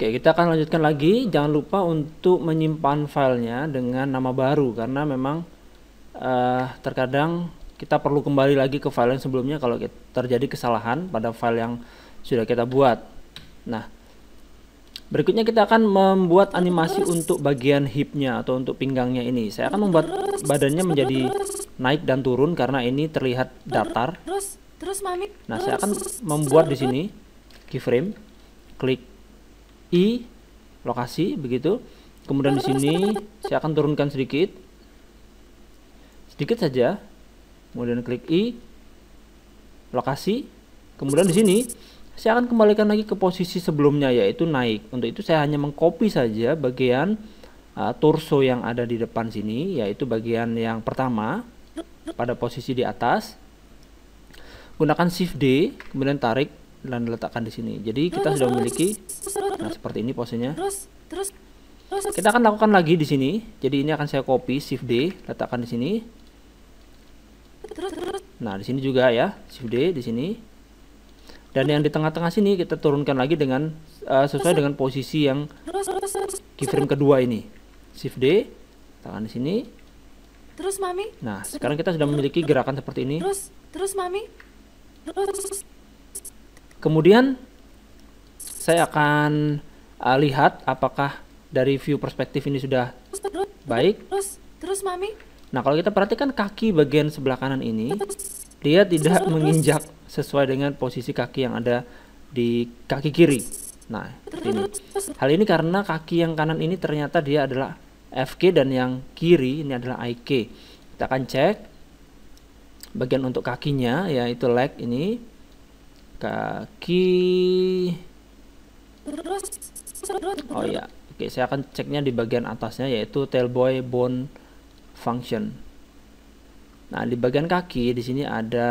Oke, kita akan lanjutkan lagi. Jangan lupa untuk menyimpan filenya dengan nama baru, karena memang terkadang kita perlu kembali lagi ke file yang sebelumnya kalau terjadi kesalahan pada file yang sudah kita buat. Nah, berikutnya kita akan membuat animasi untuk bagian hipnya atau untuk pinggangnya ini. Saya akan membuat badannya menjadi naik dan turun karena ini terlihat datar. Nah, saya akan membuat di sini keyframe, klik I lokasi begitu. Kemudian di sini saya akan turunkan sedikit saja. Kemudian klik I lokasi. Kemudian di sini saya akan kembalikan lagi ke posisi sebelumnya, yaitu naik. Untuk itu saya hanya mengcopy saja bagian torso yang ada di depan sini, yaitu bagian yang pertama pada posisi di atas. Gunakan Shift D, kemudian tarik dan letakkan di sini. Jadi kita sudah memiliki, nah seperti ini posenya. Kita akan lakukan lagi di sini. Jadi ini akan saya copy, Shift D, letakkan di sini. Nah di sini juga ya, Shift D di sini. Dan yang di tengah-tengah sini kita turunkan lagi dengan sesuai dengan posisi yang keyframe kedua ini. Shift D, letakkan di sini. Nah sekarang kita sudah memiliki gerakan seperti ini. Kemudian saya akan lihat apakah dari view perspektif ini sudah baik. Nah, kalau kita perhatikan kaki bagian sebelah kanan ini, dia tidak menginjak sesuai dengan posisi kaki yang ada di kaki kiri. Nah, ini. Hal ini karena kaki yang kanan ini ternyata dia adalah FK dan yang kiri ini adalah IK. Kita akan cek bagian untuk kakinya, yaitu leg ini. Kaki, oh ya, oke, saya akan ceknya di bagian atasnya, yaitu Tailboy Bone Function. Nah di bagian kaki di sini ada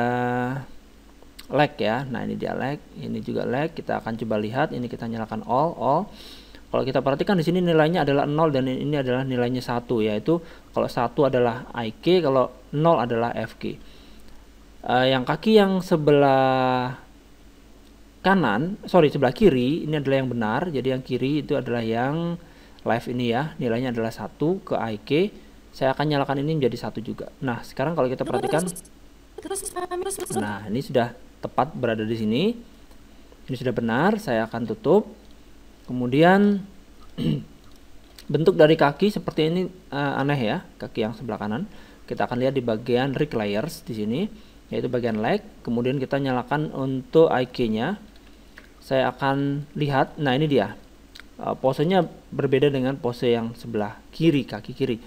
leg ya. Nah ini dia leg, ini juga leg. Kita akan coba lihat. Ini kita nyalakan all. Kalau kita perhatikan di sini nilainya adalah 0 dan ini adalah nilainya 1, yaitu kalau 1 adalah IK, kalau 0 adalah FK. Yang kaki yang sebelah sebelah kiri ini adalah yang benar. Jadi yang kiri itu adalah yang live ini ya, nilainya adalah 1 ke IK. Saya akan nyalakan ini menjadi 1 juga. Nah sekarang kalau kita perhatikan, nah ini sudah tepat berada di sini, ini sudah benar. Saya akan tutup. Kemudian bentuk dari kaki seperti ini aneh ya, kaki yang sebelah kanan. Kita akan lihat di bagian rig layers di sini, yaitu bagian leg. Kemudian kita nyalakan untuk IK nya saya akan lihat. Nah ini dia, posenya berbeda dengan pose yang sebelah kiri, kaki kiri.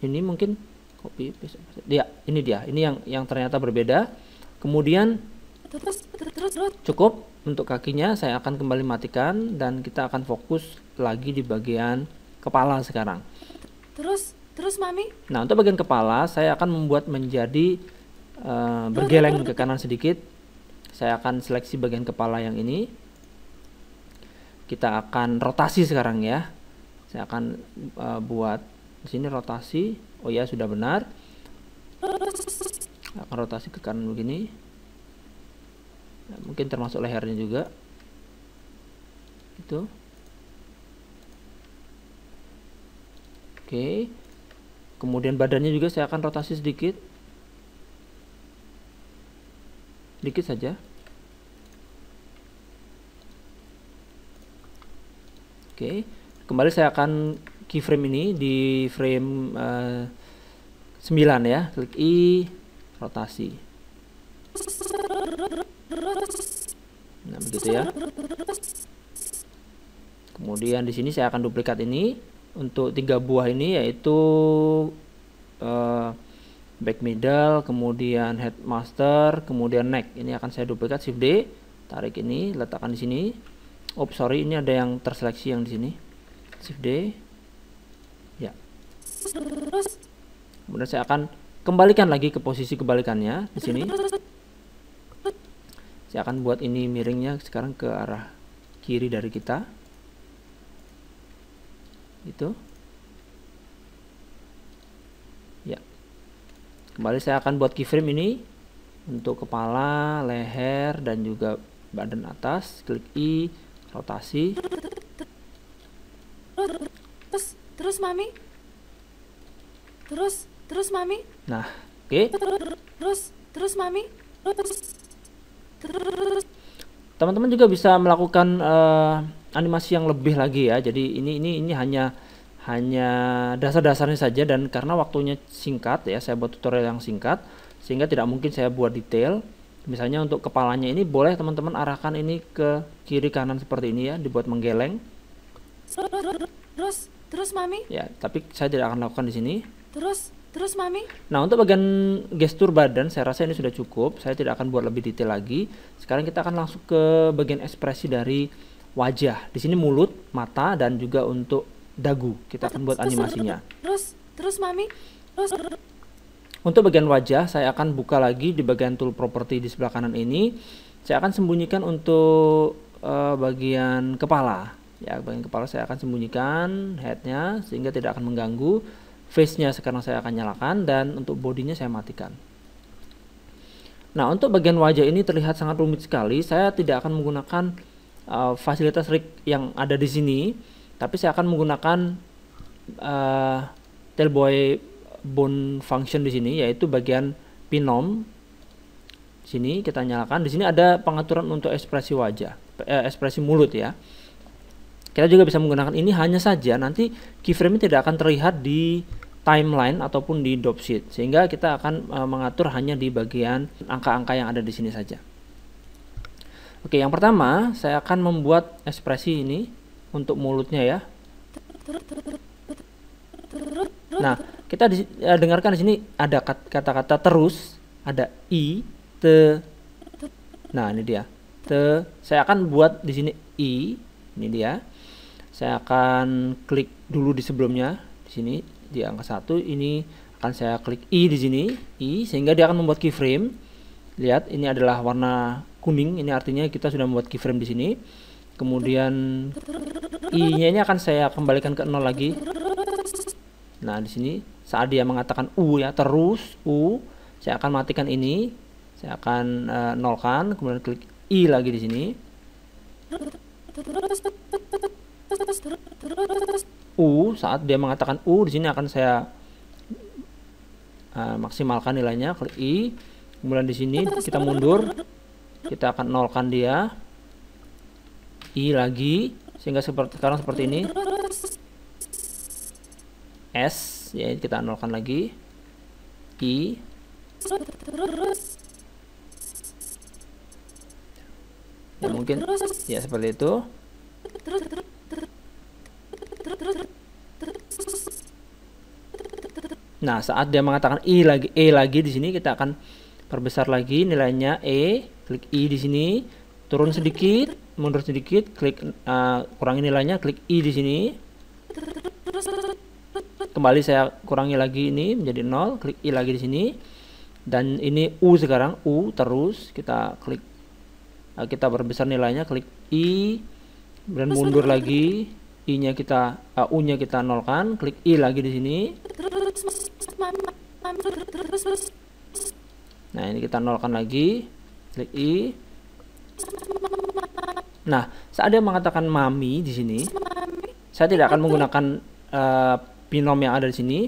Ini mungkin copy paste dia, ini dia, ini yang ternyata berbeda. Kemudian cukup untuk kakinya. Saya akan kembali matikan dan kita akan fokus lagi di bagian kepala sekarang. Terus mami. Nah untuk bagian kepala saya akan membuat menjadi bergeleng ke kanan sedikit. Saya akan seleksi bagian kepala yang ini. Kita akan rotasi sekarang ya. Saya akan buat di sini rotasi. Oh ya sudah benar. Saya akan rotasi ke kanan begini. Nah, mungkin termasuk lehernya juga. Itu. Oke. Kemudian badannya juga saya akan rotasi sedikit saja. Oke, kembali saya akan keyframe ini di frame 9 ya, klik I, rotasi. Nah begitu ya. Kemudian di sini saya akan duplikat ini untuk 3 buah ini, yaitu back middle, kemudian headmaster, kemudian neck. Ini akan saya duplikat, Shift D, tarik ini, letakkan di sini. Oops, sorry, ini ada yang terseleksi yang di sini. Shift D. Ya. Kemudian saya akan kembalikan lagi ke posisi kebalikannya di sini. Saya akan buat ini miringnya sekarang ke arah kiri dari kita. Itu. Kembali saya akan buat keyframe ini untuk kepala, leher, dan juga badan atas. Klik I, rotasi. Terus mami. Nah, oke. Terus mami. Terus. Teman-teman juga bisa melakukan animasi yang lebih lagi ya. Jadi ini hanya dasar-dasarnya saja, dan karena waktunya singkat ya, saya buat tutorial yang singkat sehingga tidak mungkin saya buat detail. Misalnya untuk kepalanya ini boleh teman-teman arahkan ini ke kiri kanan seperti ini ya, dibuat menggeleng. Terus mami. Ya, tapi saya tidak akan lakukan di sini. Terus mami. Nah, untuk bagian gestur badan saya rasa ini sudah cukup. Saya tidak akan buat lebih detail lagi. Sekarang kita akan langsung ke bagian ekspresi dari wajah. Di sini mulut, mata, dan juga untuk dagu. Kita akan buat animasinya. Terus mami. Terus. Untuk bagian wajah, saya akan buka lagi di bagian tool property di sebelah kanan ini. Saya akan sembunyikan untuk bagian kepala. Ya, bagian kepala saya akan sembunyikan headnya sehingga tidak akan mengganggu. Face-nya sekarang saya akan nyalakan, dan untuk bodinya saya matikan. Nah, untuk bagian wajah ini terlihat sangat rumit sekali. Saya tidak akan menggunakan fasilitas rig yang ada di sini, tapi saya akan menggunakan Tailboy bone function di sini, yaitu bagian pinom. Sini kita nyalakan. Di sini ada pengaturan untuk ekspresi wajah, ekspresi mulut ya. Kita juga bisa menggunakan ini, hanya saja nanti keyframe tidak akan terlihat di timeline ataupun di dropsheet, sehingga kita akan mengatur hanya di bagian angka-angka yang ada di sini saja. Oke, yang pertama saya akan membuat ekspresi ini untuk mulutnya ya. Nah, kita dengarkan di sini ada kata-kata terus, ada i, te. Nah, ini dia. Te. Saya akan buat di sini i. Ini dia. Saya akan klik dulu di sebelumnya di sini di angka 1, ini akan saya klik i di sini, i, sehingga dia akan membuat keyframe. Lihat, ini adalah warna kuning, ini artinya kita sudah membuat keyframe di sini. Kemudian i-nya ini akan saya kembalikan ke 0 lagi. Nah, di sini saat dia mengatakan u ya, terus u, saya akan matikan ini, saya akan nolkan, kemudian klik i lagi di sini. U, saat dia mengatakan u, di sini akan saya maksimalkan nilainya, klik i. Kemudian di sini kita mundur, kita akan nolkan dia, i lagi, sehingga sekarang seperti ini. S, ya, kita nolkan lagi, i. Ya, mungkin ya seperti itu. Nah, saat dia mengatakan i lagi, e lagi di sini, kita akan perbesar lagi nilainya e, klik i di sini, turun sedikit, mundur sedikit, klik kurangi nilainya, klik i di sini. Kembali saya kurangi lagi ini menjadi 0, klik i lagi di sini. Dan ini u sekarang, u terus, kita klik, kita perbesar nilainya, klik i, kemudian mundur lagi, i-nya kita u-nya kita nolkan, klik i lagi di sini. Nah, ini kita nolkan lagi, klik i. Nah, saat dia mengatakan mami di sini, saya tidak akan menggunakan pinom yang ada di sini.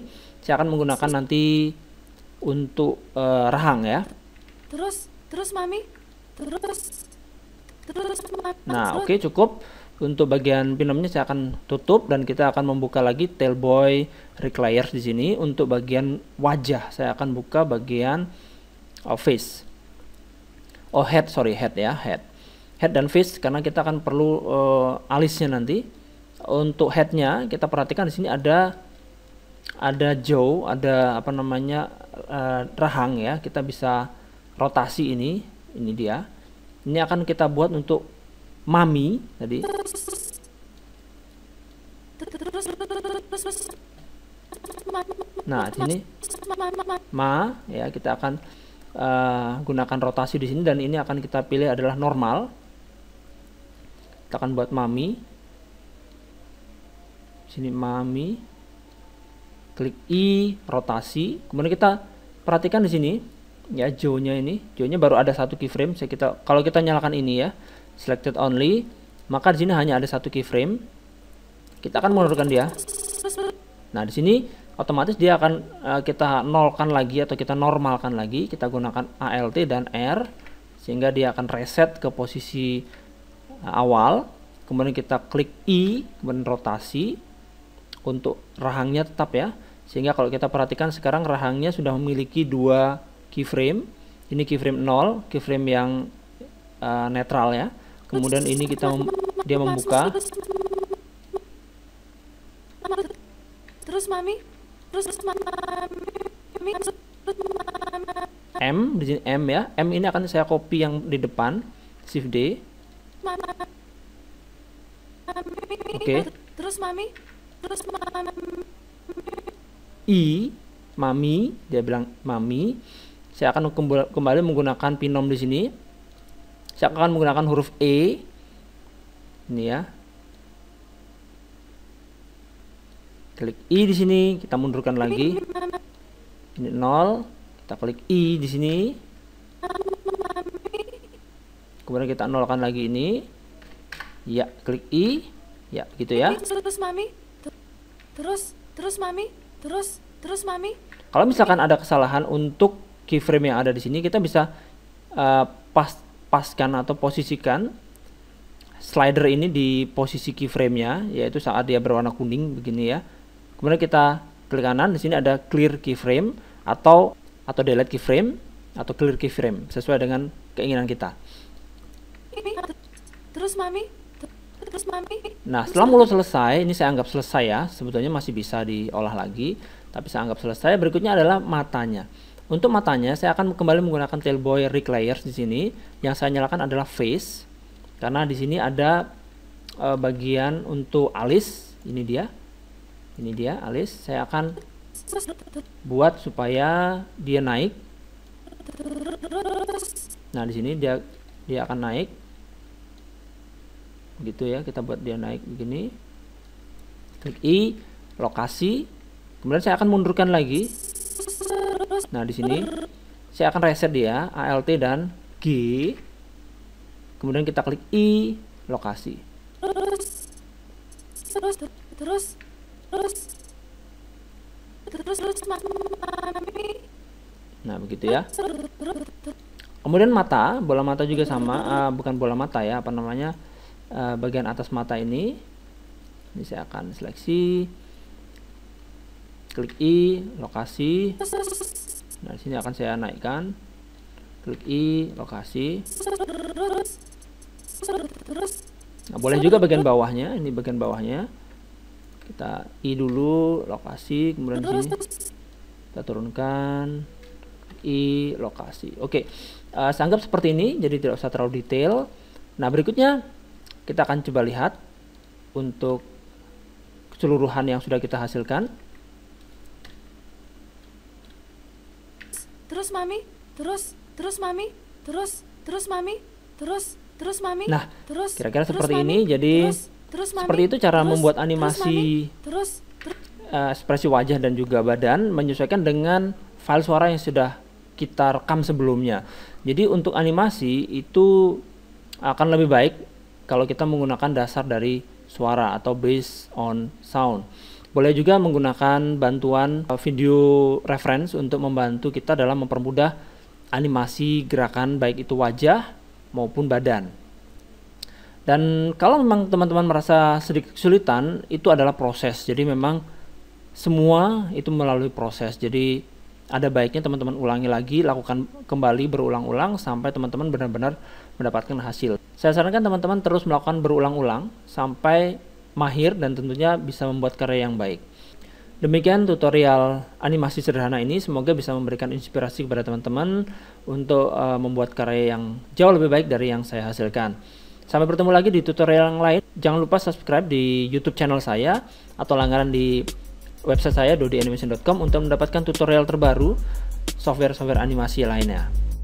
Saya akan menggunakan nanti untuk rahang ya. Terus mami. Nah, oke, cukup. Untuk bagian pinomnya saya akan tutup, dan kita akan membuka lagi Tailboy rig layers di sini. Untuk bagian wajah saya akan buka bagian face. Oh, head, sorry, head ya, head. Head dan face, karena kita akan perlu alisnya nanti. Untuk headnya kita perhatikan di sini ada jaw, ada apa namanya rahang ya. Kita bisa rotasi ini dia. Ini akan kita buat untuk mami tadi. Nah, ini ma ya, kita akan gunakan rotasi di sini, dan ini akan kita pilih adalah normal. Kita akan buat mami. Sini mami. Klik i, rotasi. Kemudian kita perhatikan di sini ya, jaw-nya ini. Jaw-nya baru ada satu keyframe. Kalau kita nyalakan ini ya, selected only, maka di sini hanya ada satu keyframe. Kita akan menurunkan dia. Nah, di sini otomatis dia akan kita nolkan lagi atau kita normalkan lagi. Kita gunakan Alt dan R sehingga dia akan reset ke posisi awal. Kemudian kita klik I, kemudian rotasi untuk rahangnya tetap ya. Sehingga kalau kita perhatikan sekarang rahangnya sudah memiliki dua keyframe. Ini keyframe 0, keyframe yang netral ya. Kemudian ini kita dia membuka. Terus mami, M, di sini M ya. M ini akan saya copy yang di depan, Shift D. Oke. Terus mami, I, mami, dia bilang mami. Saya akan kembali menggunakan Pinom di sini. Saya akan menggunakan huruf E. Ini ya. Klik I di sini, kita mundurkan lagi. Ini 0. Kita klik I di sini. Kemudian kita nolkan lagi ini. Ya, klik I. Ya, gitu ya. Terus mami. Terus mami. Terus mami. Kalau misalkan ada kesalahan untuk keyframe yang ada di sini, kita bisa paskan atau posisikan slider ini di posisi keyframe-nya, yaitu saat dia berwarna kuning begini ya. Kemudian kita klik kanan, di sini ada clear keyframe atau delete keyframe atau clear keyframe sesuai dengan keinginan kita. Terus mami, terus mami. Nah, setelah mulut selesai, ini saya anggap selesai ya. Sebetulnya masih bisa diolah lagi, tapi saya anggap selesai. Berikutnya adalah matanya. Untuk matanya saya akan kembali menggunakan Tailboy Rig Layers di sini. Yang saya nyalakan adalah face karena di sini ada bagian untuk alis. Ini dia. Ini dia alis. Saya akan buat supaya dia naik. Nah, di sini dia akan naik. Gitu ya, kita buat dia naik begini. Klik I, lokasi. Kemudian saya akan mundurkan lagi. Nah, di sini saya akan reset dia, Alt dan G. Kemudian kita klik I, lokasi. Terus Nah, begitu ya. Kemudian mata, bola mata juga sama, bukan bola mata ya, apa namanya? Bagian atas mata ini. Ini saya akan seleksi, klik I, lokasi. Nah, di sini akan saya naikkan. Klik I, lokasi. Nah, boleh juga bagian bawahnya, ini bagian bawahnya. Kita I dulu, lokasi, kemudian di sini kita turunkan I, lokasi. Oke. Saya anggap seperti ini, jadi tidak usah terlalu detail. Nah, berikutnya kita akan coba lihat untuk keseluruhan yang sudah kita hasilkan. Terus mami, terus mami, terus mami, terus mami. Nah, kira-kira seperti ini. Jadi seperti itu cara membuat animasi ekspresi wajah dan juga badan menyesuaikan dengan file suara yang sudah kita rekam sebelumnya. Jadi untuk animasi itu akan lebih baik kalau kita menggunakan dasar dari suara atau based on sound. Boleh juga menggunakan bantuan video reference untuk membantu kita dalam mempermudah animasi gerakan baik itu wajah maupun badan. Dan kalau memang teman-teman merasa sedikit kesulitan, itu adalah proses. Jadi memang semua itu melalui proses. Jadi ada baiknya teman-teman ulangi lagi, lakukan kembali berulang-ulang sampai teman-teman benar-benar mendapatkan hasil. Saya sarankan teman-teman terus melakukan berulang-ulang sampai mahir dan tentunya bisa membuat karya yang baik. Demikian tutorial animasi sederhana ini, semoga bisa memberikan inspirasi kepada teman-teman untuk membuat karya yang jauh lebih baik dari yang saya hasilkan. Sampai bertemu lagi di tutorial yang lain. Jangan lupa subscribe di YouTube channel saya atau langganan di website saya DodyAnimation.com untuk mendapatkan tutorial terbaru software-software animasi lainnya.